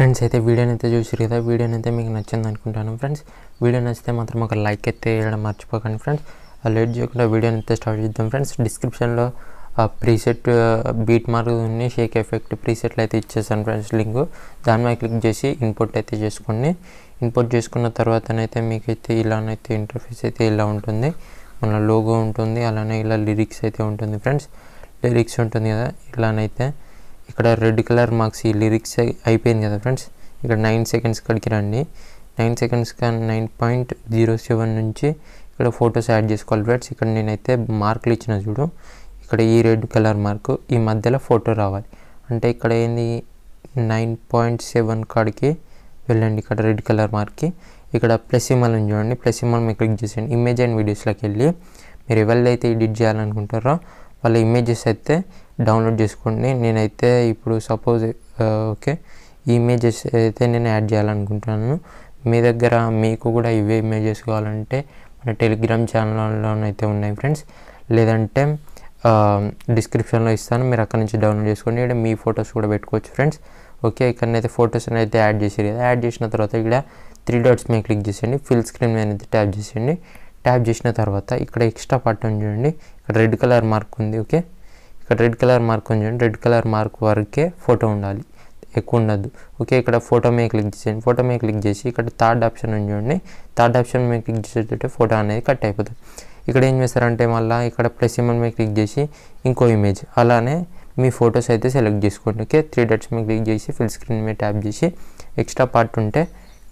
Friends అయితే వీడియోని అయితే చూసిరు కదా, వీడియోని అయితే మీకు నచ్చింది అనుకుంటాను ఫ్రెండ్స్. వీడియో నచ్చితే మాత్రం ఒక లైక్ అయితే వేయడం మర్చిపోకండి ఫ్రెండ్స్. లేట్ చేయకుండా వీడియోని అయితే స్టార్ట్ చేద్దాం ఫ్రెండ్స్. డిస్క్రిప్షన్లో ప్రీసెట్ బీట్ మార్క్ ఉంది, షేక్ ఎఫెక్ట్ ప్రీసెట్లు అయితే ఇచ్చేసాను ఫ్రెండ్స్. లింక్ దాని మీద క్లిక్ చేసి ఇంపోర్ట్ అయితే చేసుకోండి. ఇంపోర్ట్ చేసుకున్న తర్వాతనైతే మీకైతే ఇలానైతే ఇంటర్ఫేస్ అయితే ఇలా ఉంటుంది. మన లోగో ఉంటుంది, అలానే ఇలా లిరిక్స్ అయితే ఉంటుంది ఫ్రెండ్స్. లిరిక్స్ ఉంటుంది కదా, ఇలానైతే ఇక్కడ రెడ్ కలర్ మార్క్స్ ఈ లిరిక్స్ అయిపోయింది కదా ఫ్రెండ్స్. ఇక్కడ 9 సెకండ్స్ కడికి రండి. 9 సెకండ్స్ కానీ 9.07 నుంచి ఇక్కడ ఫొటోస్ యాడ్ చేసుకోవాలి ఫ్రెండ్స్. ఇక్కడ నేనైతే మార్కులు ఇచ్చిన చూడు, ఇక్కడ ఈ రెడ్ కలర్ మార్కు ఈ మధ్యలో ఫోటో రావాలి అంటే ఇక్కడ ఏంది 9.7 కాడికి వెళ్ళండి. ఇక్కడ రెడ్ కలర్ మార్క్కి ఇక్కడ ప్లస్ సిమల్ని చూడండి, ప్లస్ సిమల్ మీకు క్లిక్ చేసేయండి. ఇమేజ్ అండ్ వీడియోస్లోకి వెళ్ళి మీరు ఎవరైతే ఎడిట్ చేయాలనుకుంటారో వాళ్ళ ఇమేజెస్ అయితే డౌన్లోడ్ చేసుకోండి. నేనైతే ఇప్పుడు సపోజ్ ఓకే ఈ ఇమేజెస్ అయితే నేను యాడ్ చేయాలనుకుంటున్నాను. మీ దగ్గర మీకు కూడా ఇవే ఇమేజెస్ కావాలంటే మన టెలిగ్రామ్ ఛానల్లోనైతే ఉన్నాయి ఫ్రెండ్స్. లేదంటే డిస్క్రిప్షన్లో ఇస్తాను, మీరు అక్కడ నుంచి డౌన్లోడ్ చేసుకోండి. ఇక్కడ మీ ఫొటోస్ కూడా పెట్టుకోవచ్చు ఫ్రెండ్స్. ఓకే ఇక్కడనైతే ఫొటోస్ అయితే యాడ్ చేసారు కదా, యాడ్ చేసిన తర్వాత ఇక్కడ 3 డాట్స్ మీద క్లిక్ చేసేయండి. ఫుల్ స్క్రీన్ మీద అయితే ట్యాప్ చేసేయండి. ట్యాప్ చేసిన తర్వాత ఇక్కడ ఎక్స్ట్రా పార్ట్ అని చూడండి, ఇక్కడ రెడ్ కలర్ మార్క్ ఉంది. ఓకే ఇక్కడ రెడ్ కలర్ మార్క్ అని చూడండి, రెడ్ కలర్ మార్క్ వరకే ఫోటో ఉండాలి, ఎక్కువ ఉండద్దు. ఓకే ఇక్కడ ఫోటో మీద క్లిక్ చేసేయండి. ఫోటో మీద క్లిక్ చేసి ఇక్కడ థర్డ్ ఆప్షన్ అని చూడండి, థర్డ్ ఆప్షన్ మీద క్లిక్ చేసేటట్టు ఫోటో అనేది కట్ అయిపోతుంది. ఇక్కడ ఏం చేస్తారంటే మళ్ళీ ఇక్కడ ప్లస్ సిమల్ మీద క్లిక్ చేసి ఇంకో ఇమేజ్ అలానే మీ ఫొటోస్ అయితే సెలెక్ట్ చేసుకోండి. ఓకే 3 డాట్స్ మీద క్లిక్ చేసి ఫుల్ స్క్రీన్ మీద ట్యాప్ చేసి ఎక్స్ట్రా పార్ట్ ఉంటే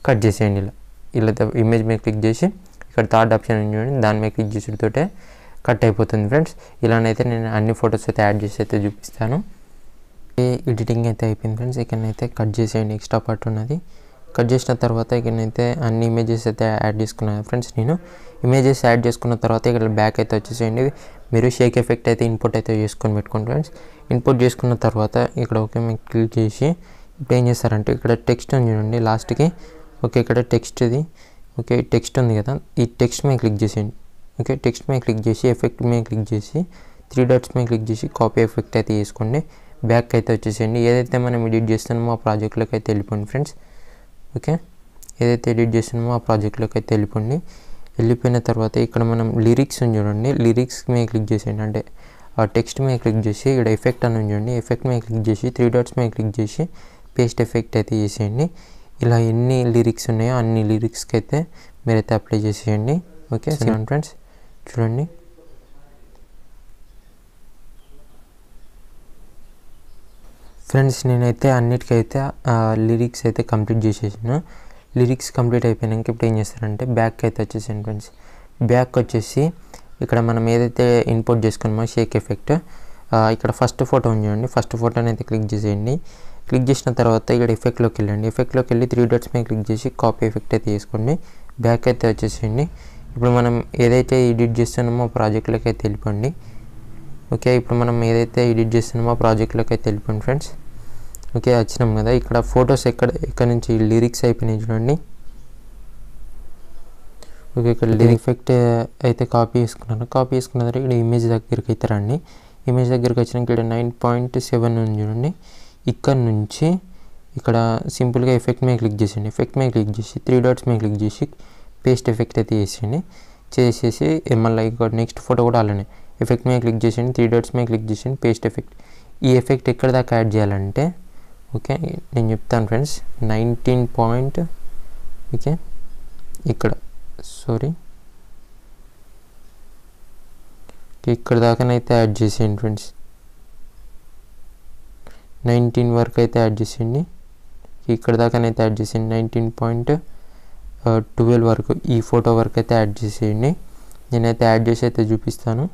కట్ చేసేయండి. ఇలా ఇమేజ్ మీద క్లిక్ చేసి ఇక్కడ థర్డ్ ఆప్షన్ చూడండి, దాని మీద క్లిక్ చేసేటతోటే కట్ అయిపోతుంది ఫ్రెండ్స్. ఇలానైతే నేను అన్ని ఫొటోస్ అయితే యాడ్ చేసి అయితే చూపిస్తాను. ఎడిటింగ్ అయితే అయిపోయింది ఫ్రెండ్స్. ఇక్కడనైతే కట్ చేసేయండి, ఎక్స్ట్రా పార్ట్ ఉన్నది కట్ చేసిన తర్వాత ఇక్కడనైతే అన్ని ఇమేజెస్ అయితే యాడ్ చేసుకున్నాను ఫ్రెండ్స్. నేను ఇమేజెస్ యాడ్ చేసుకున్న తర్వాత ఇక్కడ బ్యాక్ అయితే వచ్చేసేయండి. మీరు షేక్ ఎఫెక్ట్ అయితే ఇంపోర్ట్ అయితే చేసుకొని పెట్టుకోండి ఫ్రెండ్స్. ఇంపోర్ట్ చేసుకున్న తర్వాత ఇక్కడ ఓకే మీకు క్లిక్ చేసి ఇప్పుడు ఏం చేస్తారంటే ఇక్కడ టెక్స్ట్ అని చూడండి లాస్ట్కి. ఓకే ఇక్కడ టెక్స్ట్ ఇది, ఓకే టెక్స్ట్ ఉంది కదా, ఈ టెక్స్ట్ మీద క్లిక్ చేసేయండి. ఓకే టెక్స్ట్ మీద క్లిక్ చేసి ఎఫెక్ట్ మీద క్లిక్ చేసి 3 డాట్స్ మీద క్లిక్ చేసి కాపీ ఎఫెక్ట్ అయితే చేసుకోండి. బ్యాక్ అయితే వచ్చేసేయండి. ఏదైతే మనం ఎడిట్ చేస్తున్నామో ఆ ప్రాజెక్ట్లోకి అయితే వెళ్ళిపోండి ఫ్రెండ్స్. ఓకే ఏదైతే ఎడిట్ చేస్తున్నామో ఆ ప్రాజెక్ట్లోకి అయితే వెళ్ళిపోండి. వెళ్ళిపోయిన తర్వాత ఇక్కడ మనం లిరిక్స్ అని చూడండి, లిరిక్స్ మీద క్లిక్ చేసేయండి. అంటే ఆ టెక్స్ట్ మీద క్లిక్ చేసి ఇక్కడ ఎఫెక్ట్ అని చూడండి, ఎఫెక్ట్ మీద క్లిక్ చేసి 3 డాట్స్ మీద క్లిక్ చేసి పేస్ట్ ఎఫెక్ట్ అయితే చేసేయండి. ఇలా ఎన్ని లిరిక్స్ ఉన్నాయో అన్ని లిరిక్స్కి అయితే మీరైతే అప్లై చేసేయండి. ఓకే సరే ఫ్రెండ్స్ చూడండి. ఫ్రెండ్స్ నేనైతే అన్నిటికైతే లిరిక్స్ అయితే కంప్లీట్ చేసేసాను. లిరిక్స్ కంప్లీట్ అయిపోయినాక ఇప్పుడు ఏం చేస్తారంటే బ్యాక్ అయితే వచ్చేసాను ఫ్రెండ్స్. బ్యాక్ వచ్చేసి ఇక్కడ మనం ఏదైతే ఇంపోర్ట్ చేసుకున్నామో షేక్ ఎఫెక్ట్, ఇక్కడ ఫస్ట్ ఫోటో ఉంచండి. ఫస్ట్ ఫోటోని అయితే క్లిక్ చేసేయండి. క్లిక్ చేసిన తర్వాత ఇక్కడ ఎఫెక్ట్లోకి వెళ్ళండి. ఎఫెక్ట్లోకి వెళ్ళి 3 డాట్స్ మీద క్లిక్ చేసి కాపీ ఎఫెక్ట్ అయితే చేసుకోండి. బ్యాక్ అయితే వచ్చేసేయండి. ఇప్పుడు మనం ఏదైతే ఎడిట్ చేస్తున్నామో ప్రాజెక్ట్లోకి అయితే వెళ్ళిపోండి. ఓకే ఇప్పుడు మనం ఏదైతే ఎడిట్ చేస్తున్నామో ప్రాజెక్ట్లోకి అయితే వెళ్ళిపోండి ఫ్రెండ్స్. ఓకే వచ్చినాం కదా, ఇక్కడ ఫొటోస్ ఎక్కడి నుంచి లిరిక్స్ అయిపోయినాయి చూడండి. ఓకే ఇక్కడ లిరిక్ ఎఫెక్ట్ అయితే కాపీ చేసుకున్నాను. కాపీ చేసుకున్న తర్వాత ఇక్కడ ఇమేజ్ దగ్గరికి అయితే రండి. ఇమేజ్ దగ్గరికి వచ్చినాక ఇక్కడ 9.7 ఉంది చూడండి, ఇక్కడ నుంచి ఇక్కడ సింపుల్గా ఎఫెక్ట్ మీద క్లిక్ చేసేయండి. ఎఫెక్ట్ మీద క్లిక్ చేసి 3 డాట్స్ మీద క్లిక్ చేసి పేస్ట్ ఎఫెక్ట్ అయితే చేసేయండి. చేసేసి మళ్ళీ ఇక్కడ నెక్స్ట్ ఫోటో కూడా అలానే ఎఫెక్ట్ మీద క్లిక్ చేసేయండి. 3 డాట్స్ మీద క్లిక్ చేసేయండి పేస్ట్ ఎఫెక్ట్. ఈ ఎఫెక్ట్ ఎక్కడ దాకా యాడ్ చేయాలంటే ఓకే నేను చెప్తాను ఫ్రెండ్స్. 19 ఓకే ఇక్కడ సారీ ఇక్కడ దాకానైతే యాడ్ చేసేయండి ఫ్రెండ్స్. 19 వరకు అయితే యాడ్ చేసేయండి. ఇక్కడ దాకానైతే యాడ్ చేసేయండి. 19.12 వరకు ఈ ఫోటో వరకు అయితే యాడ్ చేసేయండి. నేనైతే యాడ్ చేసి అయితే చూపిస్తాను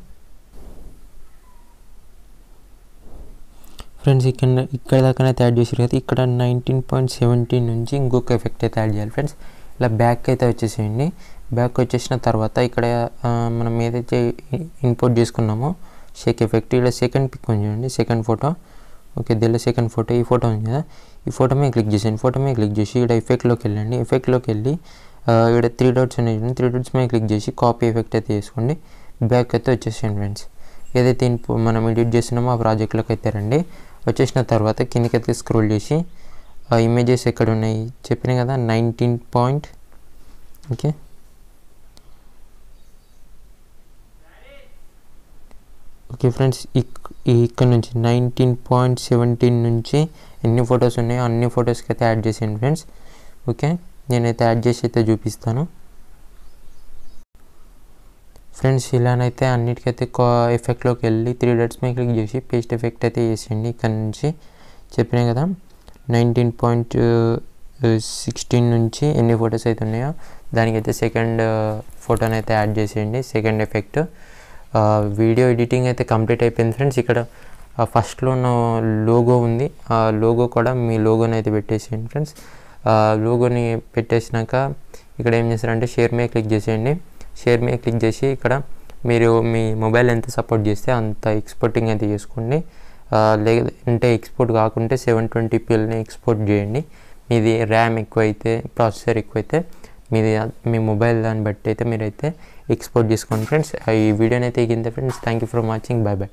ఫ్రెండ్స్. ఇక్కడ దాకానైతే యాడ్ చేసారు కదా, ఇక్కడ 19.17 నుంచి ఇంకొక ఎఫెక్ట్ అయితే యాడ్ చేయాలి ఫ్రెండ్స్. ఇలా బ్యాక్ అయితే వచ్చేసేయండి. బ్యాక్ వచ్చేసిన తర్వాత ఇక్కడ మనం ఏదైతే ఇంపోర్ట్ చేసుకున్నామో షేక్ ఎఫెక్ట్, ఇక్కడ సెకండ్ పిక్ ఉంచండి, సెకండ్ ఫోటో. ఓకే దీనిలో సెకండ్ ఫోటో ఈ ఫోటో ఉంది కదా, ఈ ఫోటో మీద క్లిక్ చేసేయండి. ఫోటో మీద క్లిక్ చేసి ఇక్కడ ఎఫెక్ట్లోకి వెళ్ళండి. ఎఫెక్ట్లోకి వెళ్ళి ఇక్కడ 3 డాట్స్ ఉన్నాయి, 3 డాట్స్ మీద క్లిక్ చేసి కాపీ ఎఫెక్ట్ అయితే వేసుకోండి. బ్యాక్ అయితే వచ్చేసేయండి ఫ్రెండ్స్. ఏదైతే మనం ఎడిట్ చేస్తున్నామో ఆ ప్రాజెక్ట్లోకి అయితే రండి. వచ్చేసిన తర్వాత కిందకి అయితే స్క్రోల్ చేసి ఇమేజెస్ ఎక్కడ ఉన్నాయి చెప్పినా కదా 19 point ఓకే ఓకే ఫ్రెండ్స్ ఇక్కడ నుంచి 19.17 నుంచి ఎన్ని ఫొటోస్ ఉన్నాయో అన్ని ఫొటోస్కి అయితే యాడ్ చేసేయండి ఫ్రెండ్స్ ఓకే నేనైతే యాడ్ చేసి అయితే చూపిస్తాను ఫ్రెండ్స్ ఇలానైతే అన్నిటికైతే ఎఫెక్ట్లోకి వెళ్ళి 3 dots మీద క్లిక్ చేసి పేస్ట్ ఎఫెక్ట్ అయితే వేసేయండి ఇక్కడ నుంచి చెప్పినా కదా 19.16 నుంచి ఎన్ని ఫొటోస్ అయితే ఉన్నాయో దానికైతే సెకండ్ ఫోటోని అయితే యాడ్ చేసేయండి సెకండ్ ఎఫెక్ట్ వీడియో ఎడిటింగ్ అయితే కంప్లీట్ అయిపోయింది ఫ్రెండ్స్ ఇక్కడ ఫస్ట్లో ఉన్న లోగో ఉంది ఆ లోగో కూడా మీ లోగోని అయితే పెట్టేసేయండి ఫ్రెండ్స్ లోగోని పెట్టేసినాక ఇక్కడ ఏం చేస్తారంటే షేర్ మీద క్లిక్ చేసేయండి షేర్ మీద క్లిక్ చేసి ఇక్కడ మీరు మీ మొబైల్ ఎంత సపోర్ట్ చేస్తే అంత ఎక్స్పోర్టింగ్ అయితే చేసుకోండి లేదంటే ఎక్స్పోర్ట్ కాకుంటే 720pని ఎక్స్పోర్ట్ చేయండి మీది ర్యామ్ ఎక్కువైతే ప్రాసెసర్ ఎక్కువైతే మీది మీ మొబైల్ దాన్ని బట్టి అయితే మీరైతే ఎక్స్పోర్ట్ చేసుకోండి ఫ్రెండ్స్ ఈ వీడియోని అయితే కింద friends thank you for watching bye bye.